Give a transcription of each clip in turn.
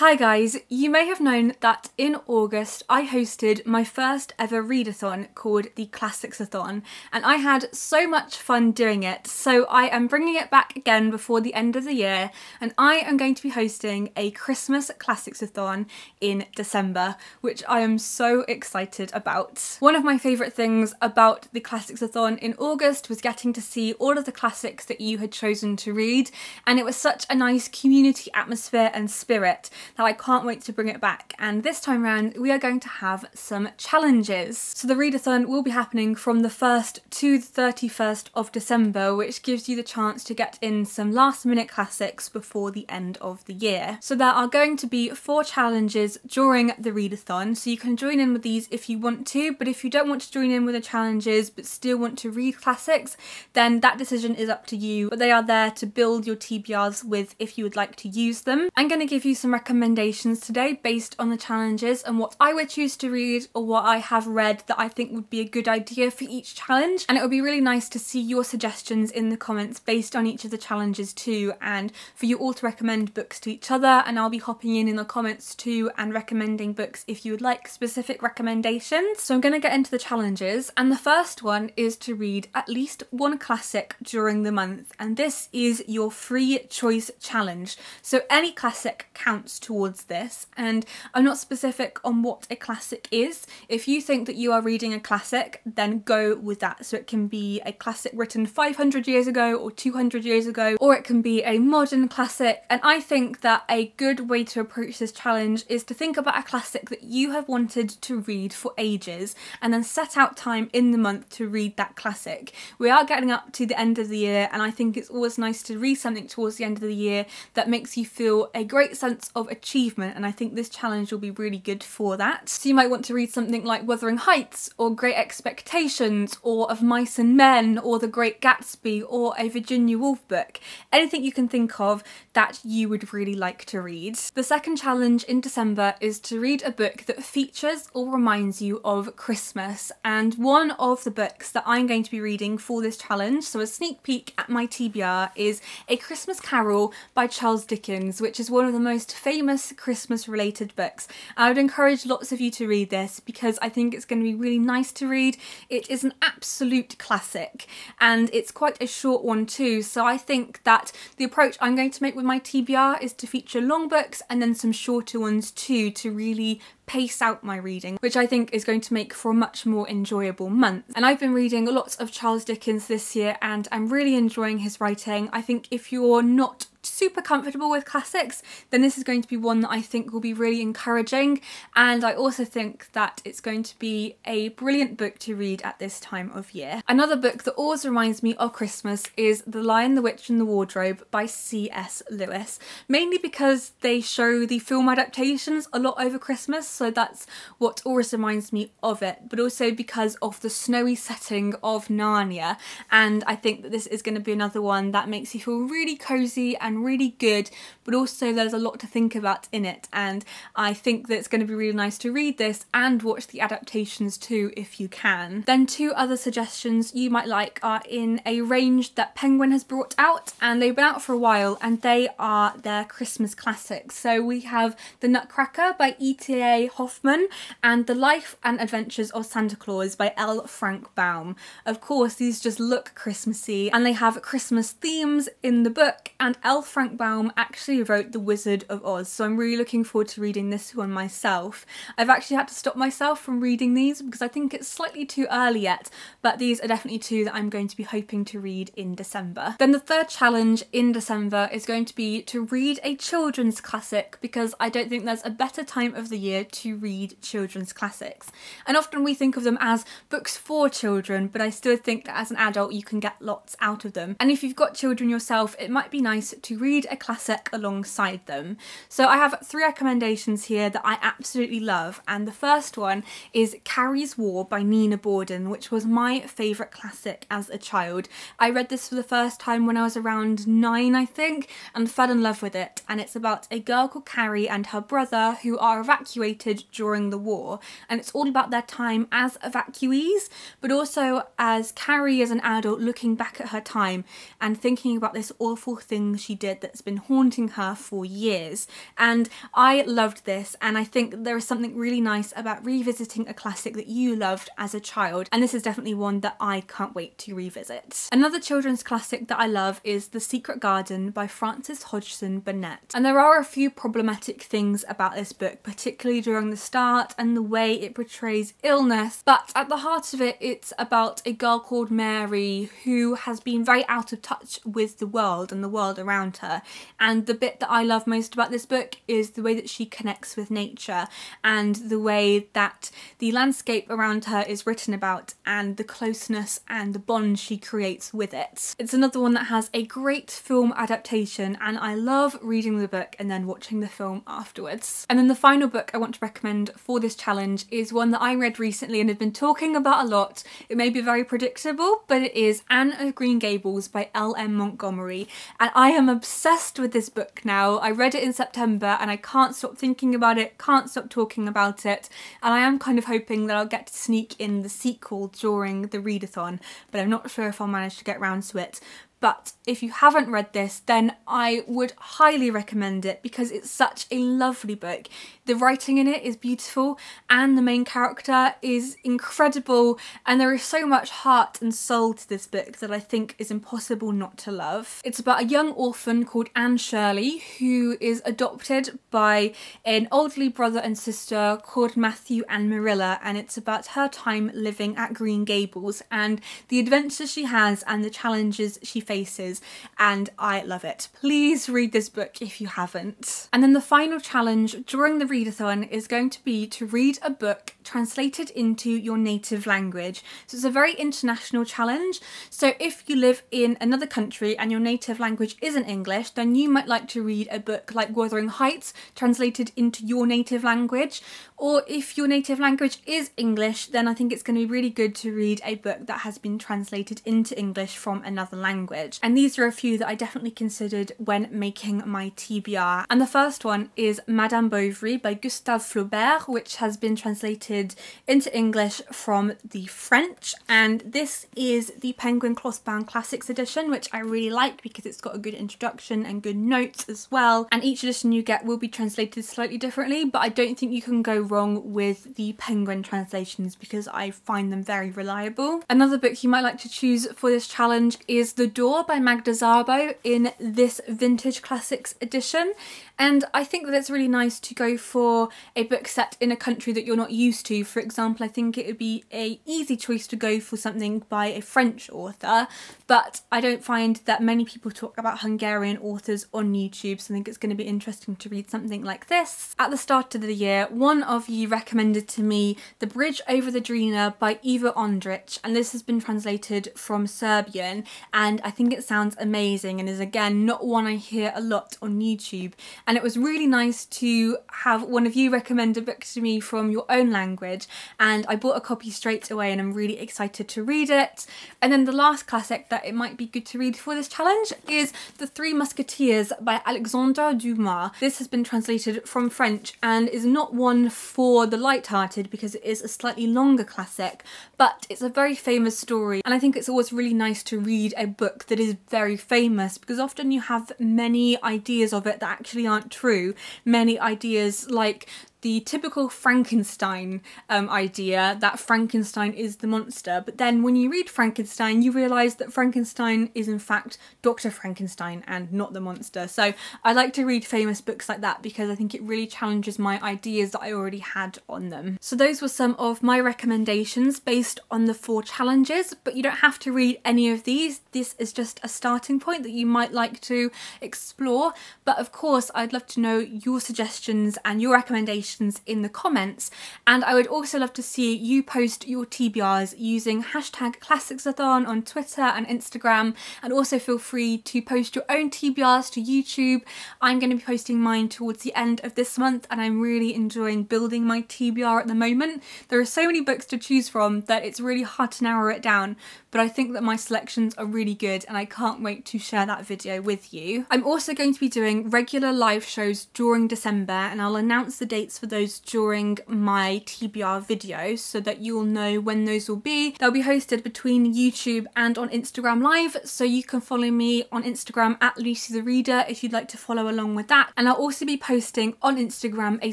Hi guys, you may have known that in August I hosted my first ever readathon called the Classicsathon, and I had so much fun doing it, so I am bringing it back again before the end of the year, and I am going to be hosting a Christmas Classicsathon in December, which I am so excited about. One of my favourite things about the Classicsathon in August was getting to see all of the classics that you had chosen to read, and it was such a nice community atmosphere and spirit that I can't wait to bring it back. And this time round we are going to have some challenges. So the readathon will be happening from the 1st to the 31st of December, which gives you the chance to get in some last minute classics before the end of the year. So there are going to be 4 challenges during the readathon, so you can join in with these if you want to, but if you don't want to join in with the challenges but still want to read classics, then that decision is up to you, but they are there to build your TBRs with if you would like to use them. I'm going to give you some recommendations today based on the challenges and what I would choose to read or what I have read that I think would be a good idea for each challenge, and it would be really nice to see your suggestions in the comments based on each of the challenges too, and for you all to recommend books to each other, and I'll be hopping in the comments too and recommending books if you would like specific recommendations. So I'm going to get into the challenges, and the first one is to read at least one classic during the month, and this is your free choice challenge, so any classic counts towards this. And I'm not specific on what a classic is. If you think that you are reading a classic, then go with that. So it can be a classic written 500 years ago or 200 years ago, or it can be a modern classic. And I think that a good way to approach this challenge is to think about a classic that you have wanted to read for ages, and then set out time in the month to read that classic. We are getting up to the end of the year, and I think it's always nice to read something towards the end of the year that makes you feel a great sense of achievement, and I think this challenge will be really good for that. So you might want to read something like Wuthering Heights or Great Expectations or Of Mice and Men or The Great Gatsby or a Virginia Woolf book. Anything you can think of that you would really like to read. The second challenge in December is to read a book that features or reminds you of Christmas, and one of the books that I'm going to be reading for this challenge, so a sneak peek at my TBR, is A Christmas Carol by Charles Dickens, which is one of the most famous Christmas related books. I would encourage lots of you to read this because I think it's going to be really nice to read. It is an absolute classic and it's quite a short one too, so I think that the approach I'm going to make with my TBR is to feature long books and then some shorter ones too to really pace out my reading, which I think is going to make for a much more enjoyable month. And I've been reading lots of Charles Dickens this year and I'm really enjoying his writing. I think if you're not super comfortable with classics, then this is going to be one that I think will be really encouraging, and I also think that it's going to be a brilliant book to read at this time of year. Another book that always reminds me of Christmas is The Lion, the Witch and the Wardrobe by C.S. Lewis, mainly because they show the film adaptations a lot over Christmas, so that's what always reminds me of it, but also because of the snowy setting of Narnia, and I think that this is going to be another one that makes you feel really cozy and really good, but also there's a lot to think about in it, and I think that it's going to be really nice to read this and watch the adaptations too if you can. Then two other suggestions you might like are in a range that Penguin has brought out, and they've been out for a while, and they are their Christmas classics. So we have The Nutcracker by E.T.A. Hoffman and The Life and Adventures of Santa Claus by L. Frank Baum. Of course these just look Christmassy and they have Christmas themes in the book, and L. Frank Baum actually wrote The Wizard of Oz, so I'm really looking forward to reading this one myself. I've actually had to stop myself from reading these because I think it's slightly too early yet, but these are definitely two that I'm going to be hoping to read in December. Then the third challenge in December is going to be to read a children's classic, because I don't think there's a better time of the year to read children's classics. And often we think of them as books for children, but I still think that as an adult you can get lots out of them. And if you've got children yourself, it might be nice to read a classic alongside them. So I have 3 recommendations here that I absolutely love, and the first one is Carrie's War by Nina Bawden, which was my favourite classic as a child. I read this for the first time when I was around 9, I think, and fell in love with it, and it's about a girl called Carrie and her brother who are evacuated recruited during the war, and it's all about their time as evacuees, but also as Carrie as an adult looking back at her time and thinking about this awful thing she did that's been haunting her for years. And I loved this, and I think there is something really nice about revisiting a classic that you loved as a child, and this is definitely one that I can't wait to revisit. Another children's classic that I love is The Secret Garden by Frances Hodgson Burnett, and there are a few problematic things about this book, particularly during the start and the way it portrays illness, but at the heart of it, it's about a girl called Mary who has been very out of touch with the world and the world around her, and the bit that I love most about this book is the way that she connects with nature and the way that the landscape around her is written about and the closeness and the bond she creates with it. It's another one that has a great film adaptation, and I love reading the book and then watching the film afterwards. And then the final book I want to recommend for this challenge is one that I read recently and have been talking about a lot. It may be very predictable, but it is Anne of Green Gables by L.M. Montgomery, and I am obsessed with this book now. I read it in September and I can't stop thinking about it, can't stop talking about it, and I am kind of hoping that I'll get to sneak in the sequel during the readathon, but I'm not sure if I'll manage to get round to it. But if you haven't read this, then I would highly recommend it because it's such a lovely book. The writing in it is beautiful and the main character is incredible, and there is so much heart and soul to this book that I think is impossible not to love. It's about a young orphan called Anne Shirley who is adopted by an elderly brother and sister called Matthew and Marilla, and it's about her time living at Green Gables and the adventures she has and the challenges she faces. And I love it. Please read this book if you haven't. And then the final challenge during the readathon is going to be to read a book translated into your native language. So it's a very international challenge. So if you live in another country and your native language isn't English, then you might like to read a book like Wuthering Heights translated into your native language. Or if your native language is English, then I think it's going to be really good to read a book that has been translated into English from another language. And these are a few that I definitely considered when making my TBR. And the first one is Madame Bovary by Gustave Flaubert, which has been translated into English from the French. And this is the Penguin Clothbound Classics edition, which I really like because it's got a good introduction and good notes as well. And each edition you get will be translated slightly differently, but I don't think you can go wrong with the Penguin translations because I find them very reliable. Another book you might like to choose for this challenge is The Door by Magda Szabo in this vintage classics edition, and I think that it's really nice to go for a book set in a country that you're not used to. For example, I think it would be an easy choice to go for something by a French author, but I don't find that many people talk about Hungarian authors on YouTube, so I think it's going to be interesting to read something like this. At the start of the year, one of you recommended to me The Bridge Over the Drina by Eva Ondrić, and this has been translated from Serbian, and I think it sounds amazing and is again not one I hear a lot on YouTube, and it was really nice to have one of you recommend a book to me from your own language, and I bought a copy straight away and I'm really excited to read it. And then the last classic that it might be good to read for this challenge is The Three Musketeers by Alexandre Dumas. This has been translated from French and is not one for the light-hearted because it is a slightly longer classic, but it's a very famous story, and I think it's always really nice to read a book that is very famous because often you have many ideas of it that actually aren't true. Many ideas like the typical Frankenstein idea that Frankenstein is the monster, but then when you read Frankenstein you realise that Frankenstein is in fact Dr. Frankenstein and not the monster. So I like to read famous books like that because I think it really challenges my ideas that I already had on them. So those were some of my recommendations based on the 4 challenges, but you don't have to read any of these. This is just a starting point that you might like to explore, but of course I'd love to know your suggestions and your recommendations in the comments, and I would also love to see you post your TBRs using hashtag Classicsathon on Twitter and Instagram, and also feel free to post your own TBRs to YouTube. I'm going to be posting mine towards the end of this month, and I'm really enjoying building my TBR at the moment. There are so many books to choose from that it's really hard to narrow it down, but I think that my selections are really good and I can't wait to share that video with you. I'm also going to be doing regular live shows during December, and I'll announce the dates for for those during my TBR videos so that you'll know when those will be. They'll be hosted between YouTube and on Instagram Live, so you can follow me on Instagram at Lucy the Reader if you'd like to follow along with that. And I'll also be posting on Instagram a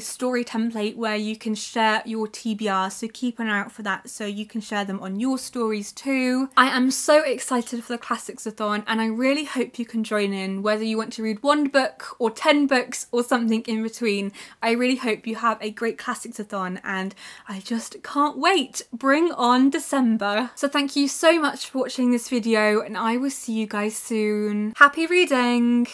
story template where you can share your TBR, so keep an eye out for that so you can share them on your stories too. I am so excited for the Classicsathon and I really hope you can join in, whether you want to read one book or 10 books or something in between. I really hope you have a great Classicsathon and I just can't wait. Bring on December. So thank you so much for watching this video and I will see you guys soon. Happy reading!